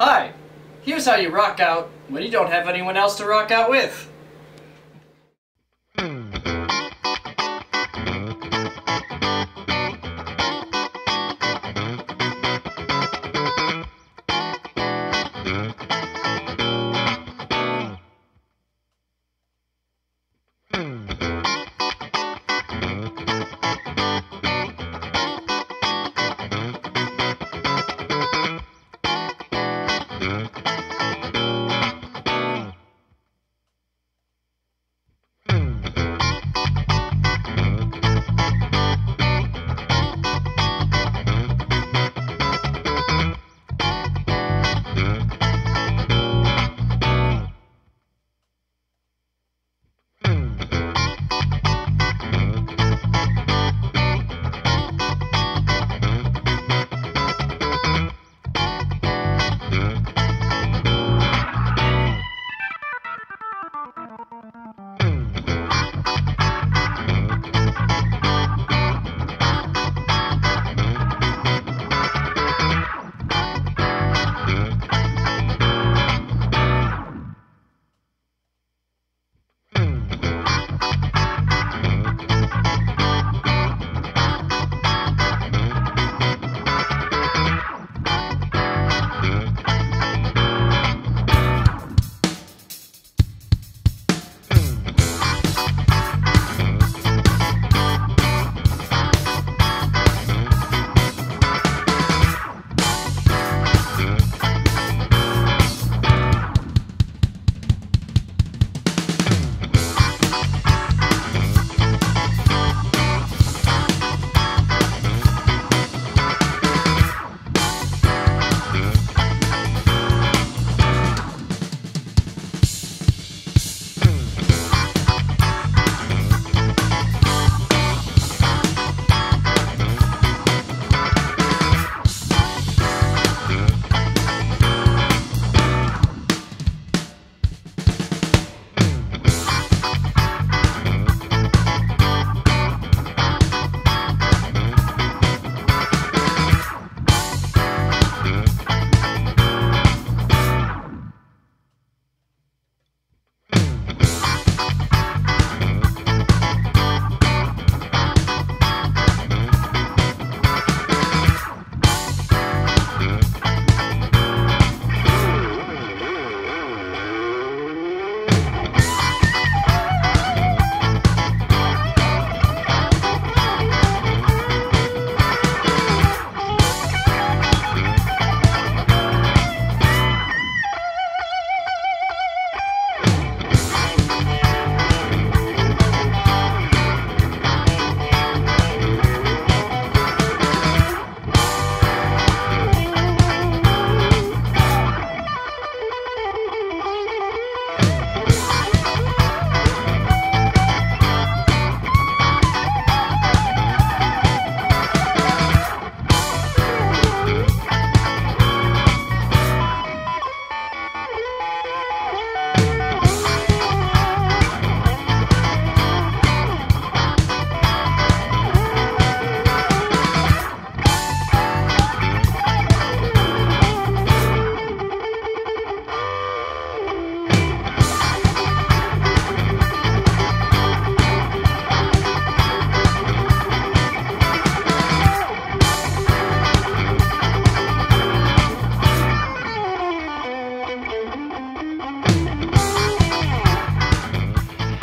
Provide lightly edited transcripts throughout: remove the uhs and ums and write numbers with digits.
Hi, here's how you rock out when you don't have anyone else to rock out with.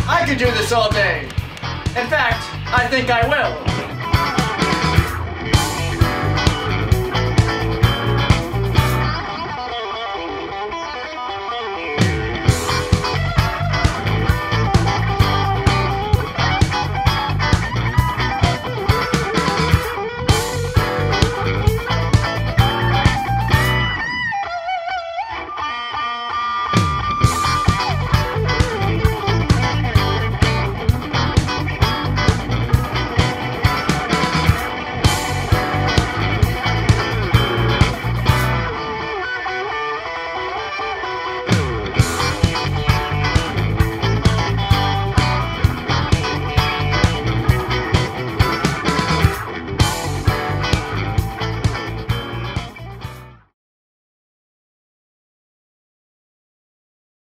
I could do this all day. In fact, I think I will.